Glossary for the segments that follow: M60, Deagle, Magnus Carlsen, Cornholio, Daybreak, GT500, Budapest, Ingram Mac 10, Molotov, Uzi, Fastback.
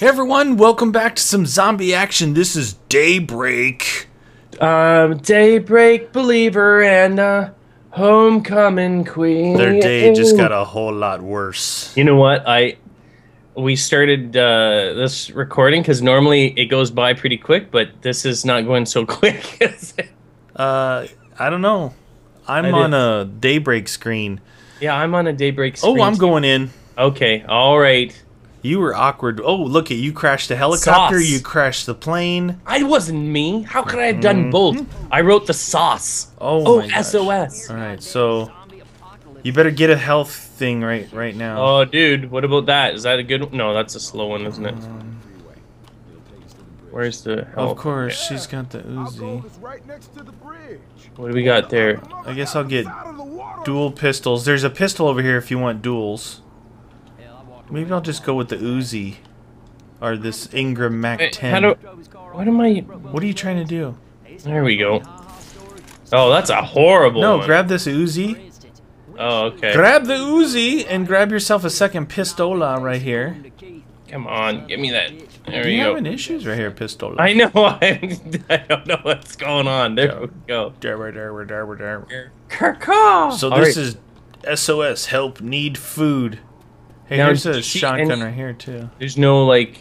Hey everyone, welcome back to some zombie action. This is Daybreak. Daybreak believer and homecoming queen. Their day just got a whole lot worse. You know what? We started this recording because normally it goes by pretty quick, but this is not going so quick, is it? I don't know. I'm on a Daybreak screen. Yeah, I'm on a Daybreak screen. Oh, I'm going in. Okay, all right. You were awkward. Oh, look, you crashed the helicopter. Sauce. You crashed the plane. I wasn't me. How could I have done both? I wrote the sauce. Oh my SOS. All right, so you better get a health thing right now. Oh, dude, what about that? Is that a good one? No, that's a slow one, isn't it? Where's the health? Of course, yeah. She's got the Uzi. What do we got there? I guess I'll get dual pistols. There's a pistol over here if you want duels. Maybe I'll just go with the Uzi, or this Ingram Mac 10. What are you trying to do? There we go. Oh, that's a horrible one. No, grab this Uzi. Oh, okay. Grab the Uzi and grab yourself a second pistola right here. Come on, give me that. There we go. You're having issues right here, pistola. I know. I don't know what's going on. There we go. So this is SOS. Help. Need food. Hey, now, here's a shotgun right here, too. There's no, like,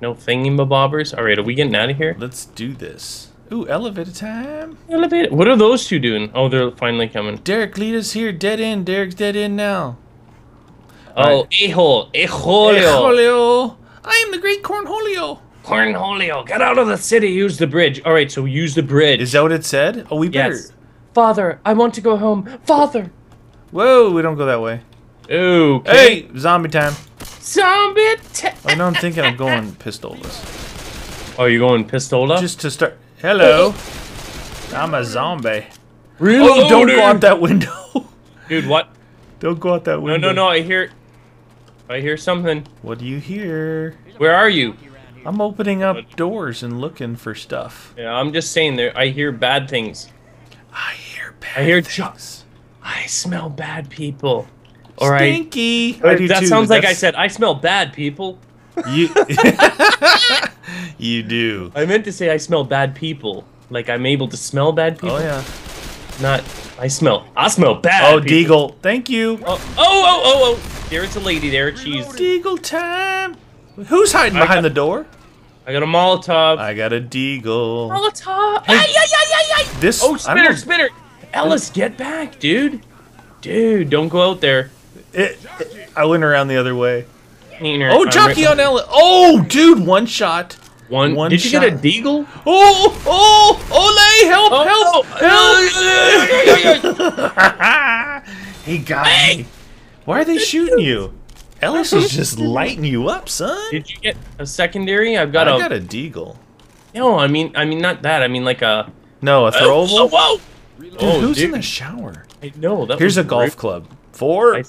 no thingamabobbers. All right, are we getting out of here? Let's do this. Ooh, elevator time. Elevator. What are those two doing? Oh, they're finally coming. Derek, lead us here. Dead end. Derek's dead end now. Oh, Ejo. Ejo. I am the great Cornholio. Cornholio. Get out of the city. Use the bridge. All right, so use the bridge. Is that what it said? Oh, we better. Yes. Father, I want to go home. Father. Whoa, we don't go that way. Okay. Hey, zombie time. Zombie time. Oh, no, I'm thinking I'm going pistolas. Oh, you're going pistola? Just to start. Hello. I'm a zombie. Really? Oh, don't go out that window. Dude, what? Don't go out that window. No, I hear something. What do you hear? Where are you? I'm opening up doors and looking for stuff. Yeah, I'm just saying there. I hear bad things. I hear things. I smell bad people. All right. Stinky. That sounds like I said, I smell bad people. You do. I meant to say I smell bad people. Like I'm able to smell bad people. Oh, yeah. Not, I smell bad people. Oh, Deagle. Thank you. Oh. There's a lady there. She's. Deagle time. Who's hiding behind the door? I got a Molotov. I got a Deagle. Molotov. Hey. Ay. This. Oh, spinner. Ellis, get back, dude. Dude, don't go out there. I went around the other way. Oh, jockey on Ellen. Oh, dude, one shot. One. Did you get a Deagle? Oh, Ole, help! He got me. Why are they shooting you? Ellis is just lighting you up, son. Did you get a secondary? I got a Deagle. No, I mean not that. I mean like a. No, a throwable. Oh, whoa! Dude, who's in the shower? I know. Here's a golf club. Four.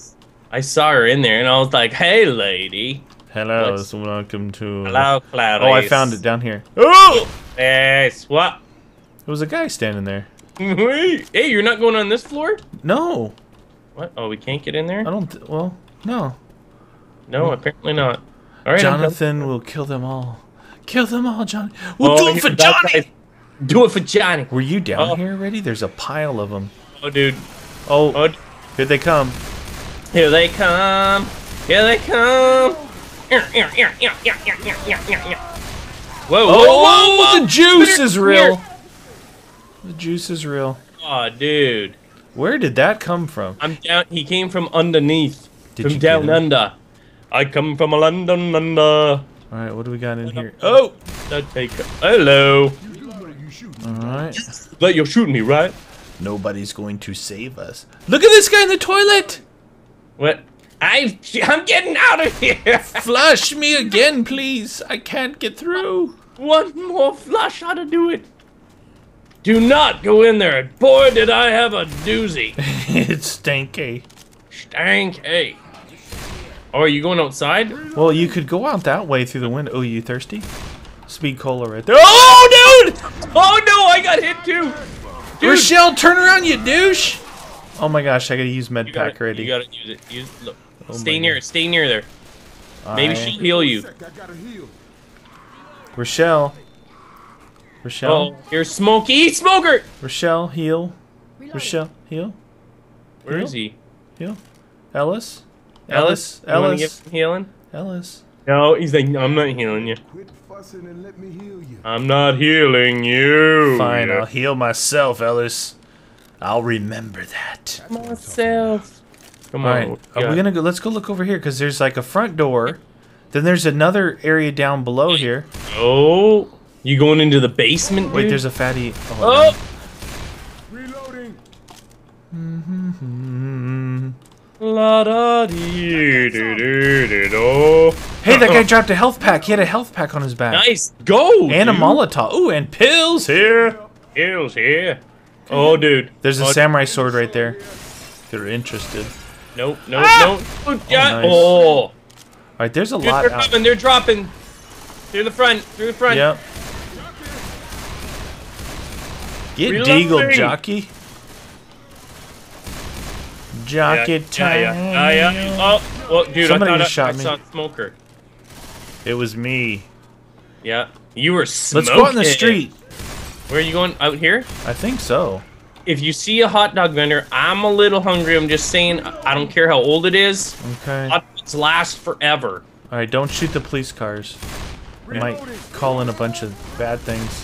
I saw her in there, and I was like, "Hey, lady." Hello, welcome to. Hello, Clarice. Oh, I found it down here. Oh, yes. What? There was a guy standing there. Hey, you're not going on this floor? No. What? Oh, we can't get in there. I don't. Well, no. No, apparently not. All right. Jonathan will kill them all. Kill them all, Johnny. We'll do it for Johnny. Do it for Johnny. Were you down here already? There's a pile of them. Oh, dude. Oh, here they come. Here they come. Here they come. Whoa, whoa. The juice is real. The juice is real. Oh, dude. Where did that come from? I'm down. He came from underneath. From down under. I come from a London under. All right, what do we got in here? Oh, hello. All right. But you're shooting me, right? Nobody's going to save us. Look at this guy in the toilet. What? I'm getting out of here. Flush me again, please. I can't get through. One more flush ought to do it. Do not go in there. Boy, did I have a doozy. It's stanky. Stanky. Oh, are you going outside? Well, you could go out that way through the window. Oh, you thirsty? Speed cola right there. Oh, dude! Oh, no, I got hit, too. Dude. Rochelle, turn around, you douche! Oh my gosh, I gotta use med pack already. You gotta use it. Stay near there. Maybe she'll heal you. Rochelle. Rochelle. Oh, you're Smokey Smoker! Rochelle, heal. Reloading. Rochelle, heal. Where is he? Heal. Ellis? Ellis? You wanna get some healing? Ellis. No, he's like, I'm not healing you. Quit fussing and let me heal you. I'm not healing you. Fine, I'll heal myself, Ellis. I'll remember that. Myself. Come on. All right. Are we gonna go? Let's go look over here, because there's like a front door. Then there's another area down below here. Oh. You going into the basement, dude? Wait, there's a fatty. Oh! Reloading! Hey, that guy dropped a health pack. He had a health pack on his back. Nice. Go! And a Molotov. Ooh, and pills here. Pills here. Oh, dude. There's a samurai sword right there. If you're interested. Nope, nope, nope. Oh, nice. All right, there's a lot. They're dropping. They're dropping. Through the front. Through the front. Yep. Get Deagle, jockey. Jockey time. Oh, dude, somebody just shot me. I saw Smoker. It was me. Yeah, you were smoking. Let's go out in the street. Where are you going? Out here? I think so. If you see a hot dog vendor, I'm a little hungry. I'm just saying, I don't care how old it is. Okay. Hot dogs last forever. All right, don't shoot the police cars. I might call in a bunch of bad things.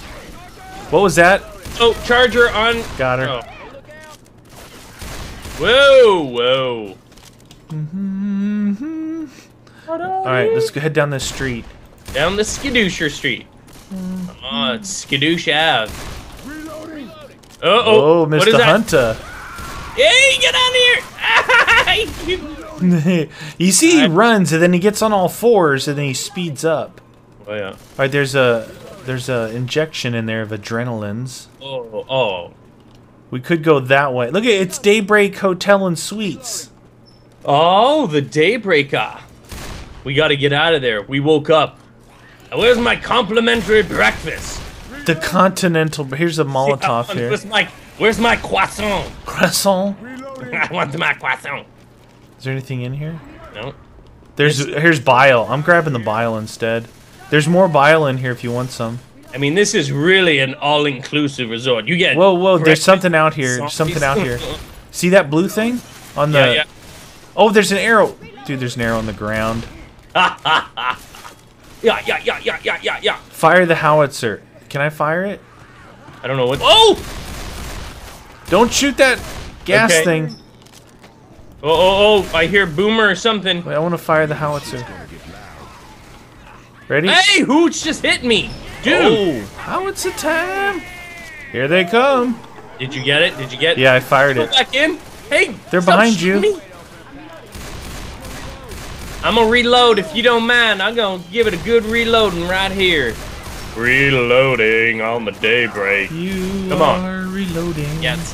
What was that? Oh, charger on. Got her. Oh. Whoa, whoa. Alright, let's go head down the street. Down the Skidoosh street. Oh, it's Skidoosh Ave. Uh-oh. Oh, Mr. Hunter. Hey, get out of here! You see he runs, and then he gets on all fours, and then he speeds up. Oh, yeah. Alright, there's a injection in there of adrenalines. Oh, oh. We could go that way. Look at it, it's Daybreak Hotel and Suites. Oh, the Daybreaker. We gotta get out of there. We woke up. Where's my complimentary breakfast? The continental. Here's a Molotov here. Where's my croissant? Croissant? I want my croissant. Is there anything in here? No. Here's bile. I'm grabbing the bile instead. There's more bile in here if you want some. I mean, this is really an all-inclusive resort. You get whoa! There's something out here. Zombies. Something out here. See that blue thing on the? Yeah, yeah. Oh, there's an arrow, dude. There's an arrow on the ground. Yeah. Fire the howitzer. Can I fire it? I don't know what. Oh! Don't shoot that gas thing. Oh! I hear boomer or something. Wait, I want to fire the howitzer. Ready? Hey, Hooch just hit me. Dude, how it's the time? Here they come. Did you get it? Did you get it? Yeah, I fired it. Go back in. Hey, they're behind you. Me. I'm gonna reload if you don't mind. I'm gonna give it a good reloading right here. Reloading on the Daybreak. You come on. Are reloading. Yes.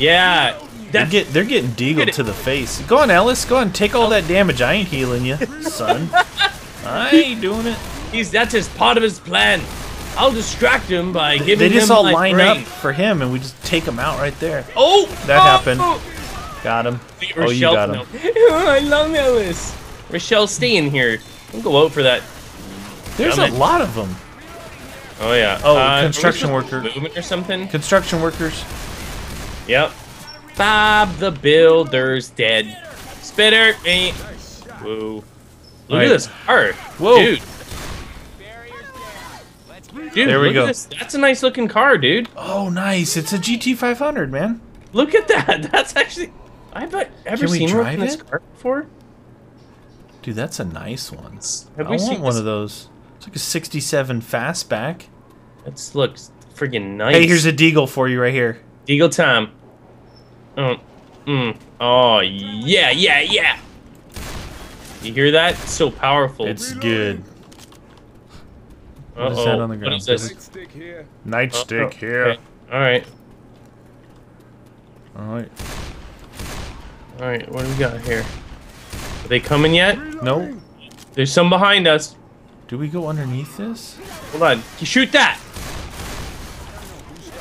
Yeah. They're getting deagled to the face. Go on, Ellis. Go on, take all that damage. I ain't healing you, son. I ain't doing it. That's just part of his plan. I'll distract him by giving him my brain. They just all line up for him, and we just take him out right there. Oh! That happened. Got him. Oh, you got him. I love Ellis. Rochelle, stay in here. Don't go out for that. There's a lot of them. Oh, yeah. Oh, construction worker. Movement or something? Construction workers. Yep. Bob the Builder's dead. Spitter. Whoa. Look at this car. Whoa. Dude. Dude, there we go. That's a nice looking car, dude. Oh, nice. It's a GT500, man. Look at that. That's actually... I've ever seen one in this car before. Dude, that's a nice one. I want one of those. It's like a 67 Fastback. That looks freaking nice. Hey, here's a Deagle for you right here. Deagle time. Oh, yeah, yeah, yeah. You hear that? It's so powerful. It's good. What is that on the ground? What is this? Nightstick here. Okay. All right. What do we got here? Are they coming yet? No. There's some behind us. Do we go underneath this? Hold on. You shoot that.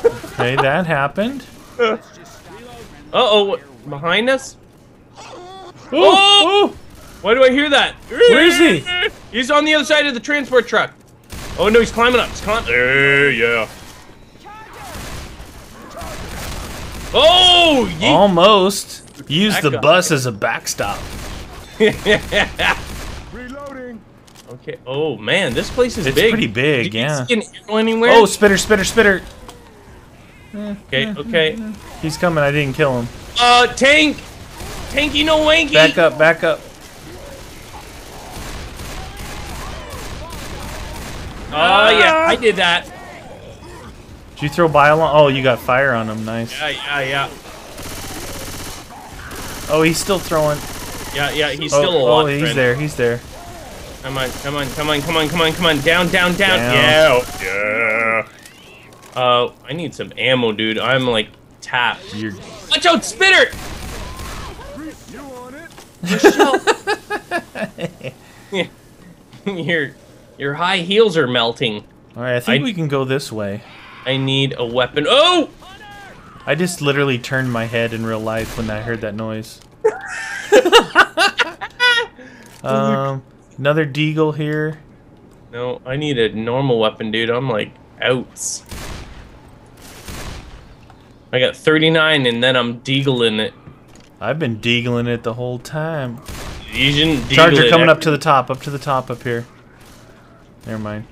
Okay, that happened. Behind us? Oh! Why do I hear that? Where is he? He's on the other side of the transport truck. Oh no, he's climbing up. He's climbing. Yeah. Oh! Yeet. Almost. Use the bus as a backstop. Reloading. Okay. Oh man, this place is big. It's pretty big. Yeah. Did you see an arrow anywhere? Oh, spitter, spitter, spitter. Okay. Okay. He's coming. I didn't kill him. Tank. Tanky no wanky. Back up. Back up. Oh yeah, I did that. Did you throw bio on? Oh, you got fire on him. Nice. Yeah. Oh, he's still throwing. Yeah, he's still alive. Oh, he's there. He's there. Come on. Down. Yeah. I need some ammo, dude. I'm like tapped. Watch out, spitter. You on it? Yeah. Your high heels are melting. All right, I think we can go this way. I need a weapon. Oh! I just literally turned my head in real life when I heard that noise. Another Deagle here. No, I need a normal weapon, dude. I'm like, outs. I got 39 and then I'm Deagling it. I've been Deagling it the whole time. You shouldn't Deagle Charger coming up to the top, up here. Never mind.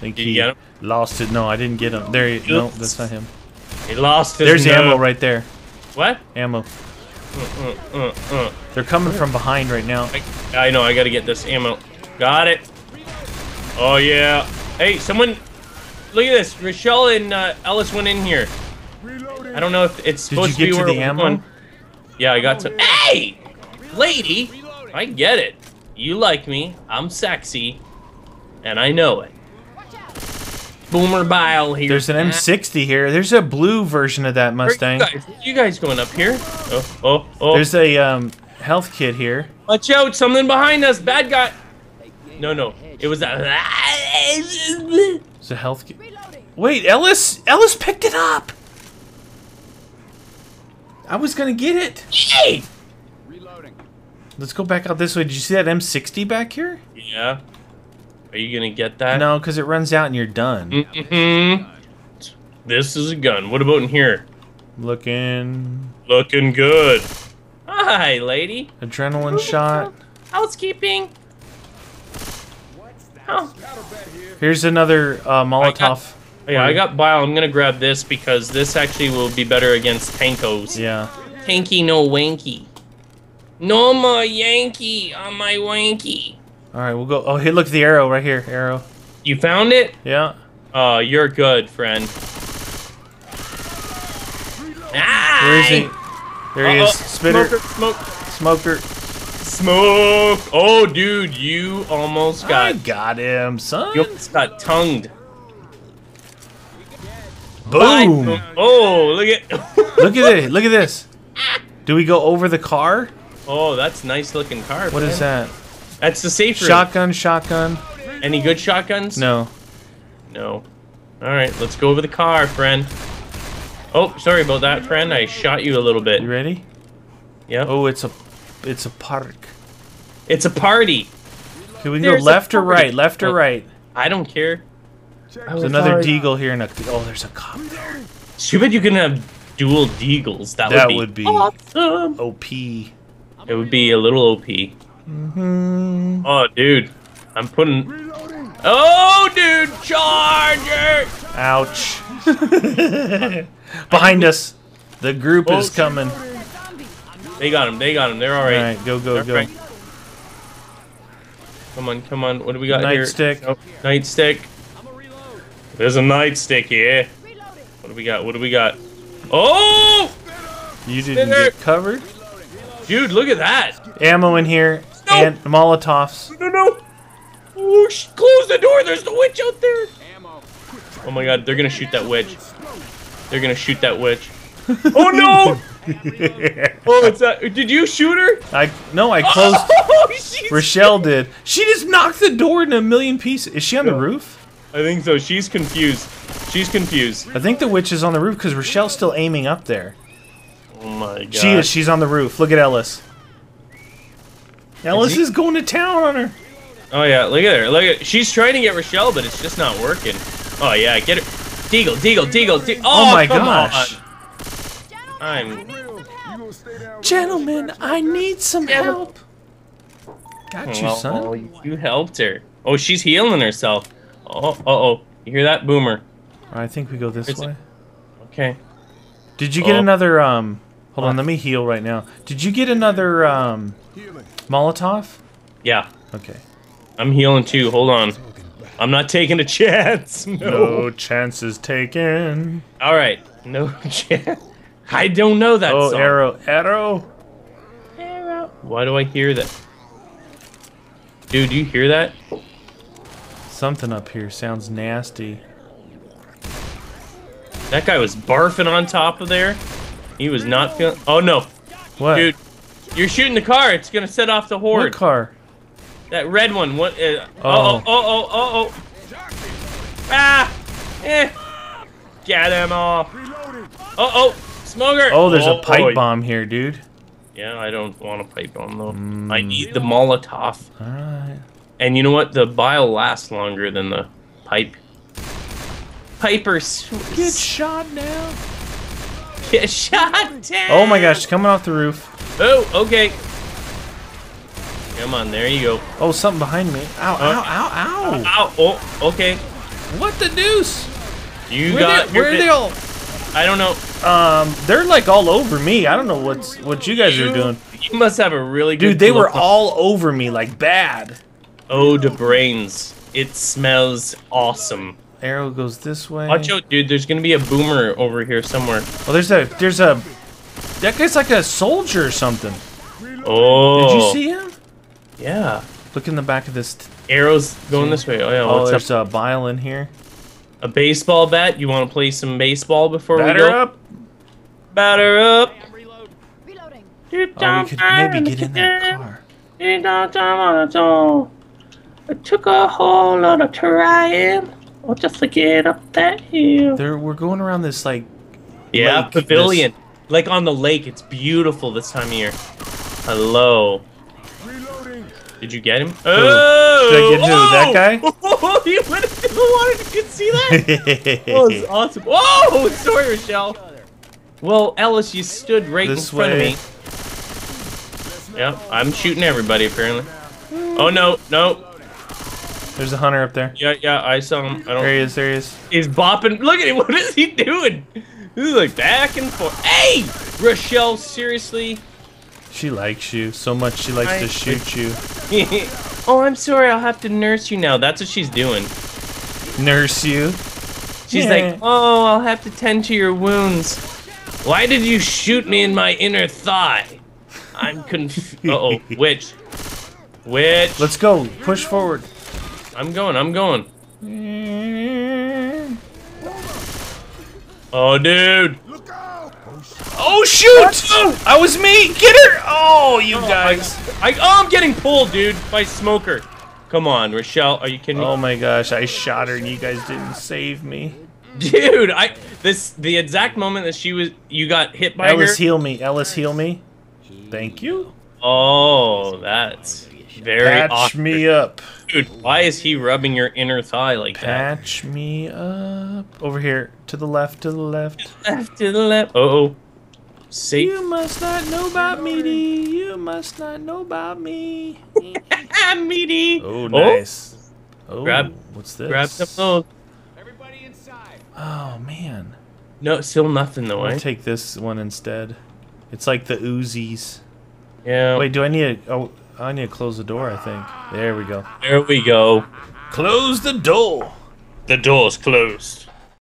Think he lost it. No, I didn't get him. There he, no, that's not him. He lost his There's the ammo right there. What? Ammo. They're coming from behind right now. I know, I gotta get this ammo. Got it. Oh yeah. Hey, someone, look at this. Rochelle and Ellis went in here. I don't know if it's supposed to be where the ammo? Yeah, I got some. Hey! Lady! I get it. You like me. I'm sexy. And I know it. Boomer bile here. There's an M60 here. There's a blue version of that Mustang. You guys going up here? Oh. There's a health kit here. Watch out! Something behind us. Bad guy. No. It was a. It's a health kit. Wait, Ellis picked it up. I was gonna get it. Hey. Reloading. Let's go back out this way. Did you see that M60 back here? Yeah. Are you gonna get that? No, because it runs out and you're done. This is a gun. What about in here? Looking good. Hi, lady. Adrenaline shot. Housekeeping. What's that? Here's another Molotov. I got bile. I'm gonna grab this because this actually will be better against tankos. Yeah. Tanky no wanky. No more Yankee on my wanky. All right, we'll go. Oh, hey, look at the arrow right here. Arrow. You found it? Yeah. You're good, friend. Where is he? There he is. Spitter. Smoker. Oh, dude, you almost got. I got him, son. You almost got tongued. Boom. Oh, look at. Look at this. Do we go over the car? Oh, that's a nice looking car. What is that? That's the safe room. Shotgun. Any good shotguns? No. All right, let's go over the car, friend. Oh, sorry about that, friend. I shot you a little bit. You ready? Yeah. Oh, it's a park. It's a party. Okay, we can go left or right, I don't care. There's another Deagle here and oh, there's a cop there. Stupid, you can have dual Deagles. That would be awesome. OP. It would be a little OP. Oh, dude, I'm putting. Reloading. Oh, dude, charger! Ouch! Behind us, the group is coming. They got him. They're all right. All right, go. Right. Come on. What do we got here? Nightstick. Oh, nightstick. There's a nightstick here. What do we got? Oh! You didn't get covered, dude. Look at that. Ammo in here. And Molotovs. No. Oh, close the door. There's the witch out there. Oh my god, they're gonna shoot that witch. Oh no! Oh, it's that. Did you shoot her? No, I closed. Oh, Rochelle did. She just knocked the door into a million pieces. Is she on the roof? I think so. She's confused. I think the witch is on the roof because Rochelle's still aiming up there. Oh my god. She's on the roof. Look at Ellis. Ellis is going to town on her. Oh yeah, look at her. Look at her. She's trying to get Rochelle, but it's just not working. Oh yeah, get her. Deagle, Deagle, Deagle, Deagle. Oh, oh my gosh. Gentlemen, I need some help. Got you, son. Oh, you helped her. Oh, she's healing herself. Oh, oh. You hear that, Boomer? I think we go this way. Okay. Did you get another, hold on, let me heal right now. Did you get another, Molotov? Yeah. Okay. I'm healing too, hold on. I'm not taking a chance. No, no chances taken. Alright, no chance. I don't know that song. Oh, arrow, arrow. Arrow. Why do I hear that? Dude, do you hear that? Something up here sounds nasty. That guy was barfing on top of there. He was not feeling... Oh, no. What? Dude, you're shooting the car. It's going to set off the horde. What car? That red one. What? Oh, oh, oh, oh, oh. Ah! Eh. Get him off. Oh, oh. Smoker. Oh, there's a pipe bomb here, dude. Yeah, I don't want a pipe bomb, though. I need the Molotov. All right. And you know what? The bile lasts longer than the pipe. Pipers. Get shot now. Get shot down. Oh my gosh, coming off the roof. Oh, okay. Come on, there you go. Oh, something behind me. Ow, ow, ow, ow. Ow, oh, okay. What the deuce? You got your bit. Where are they all? I don't know. They're like all over me. I don't know what you guys are doing. You must have a really good... Dude, they were all over me, like bad. Oh, the brains. It smells awesome. Arrow goes this way. Watch out, dude. There's gonna be a boomer over here somewhere. Oh, there's a. That guy's like a soldier or something. Oh. Did you see him? Yeah. Look in the back of this. Arrows going this way. Oh yeah. Oh, there's a vial in here. A baseball bat. You want to play some baseball before we go? Batter up. Batter up. Reloading. Oh, we could maybe get in that car. I took a whole lot of trying. We'll just get up that hill. We're going around this lake, pavilion, like on the lake. It's beautiful this time of year. Hello. Reloading. Did you get him? Oh, did I get him? That guy? Oh, you went into the water. You could see that. Oh, it's awesome. Oh, sorry, Rochelle. Well, Ellis, you stood right this in front of me. Yep, I'm shooting everybody apparently. Oh no, no. There's a hunter up there. Yeah, yeah, I saw him. I don't... There he is, there he is. He's bopping. Look at him, what is he doing? He's like back and forth. Hey! Rochelle, seriously? She likes you so much, she likes to shoot you. Oh, I'm sorry, I'll have to nurse you now. That's what she's doing. Nurse you? She's like, oh, I'll have to tend to your wounds. Why did you shoot me in my inner thigh? I'm confused. Uh-oh, witch. Witch. Let's go, push forward. I'm going, I'm going. Oh, dude. Oh, shoot! Oh, I was me! Get her! Oh, you guys. I'm getting pulled, dude, by Smoker. Come on, Rochelle, are you kidding me? Oh my gosh, I shot her and you guys didn't save me. Dude, the exact moment that you got hit by her. Ellis, heal me. Ellis, heal me. Thank you. Oh, that's very awkward. Patch me up. Dude, why is he rubbing your inner thigh like that? Patch me up. Over here. To the left, to the left. To the left, to the left. Uh-oh. Safe. You must not know about meaty. You must not know about me. Meaty. Oh, nice. Oh, what's this? Grab some of those. Everybody inside. Oh, man. No, still nothing, though, I'll take this one instead. It's like the Uzis. Yeah. Wait, do I need a... Oh, I need to close the door, I think. There we go. There we go. Close the door. The door's closed.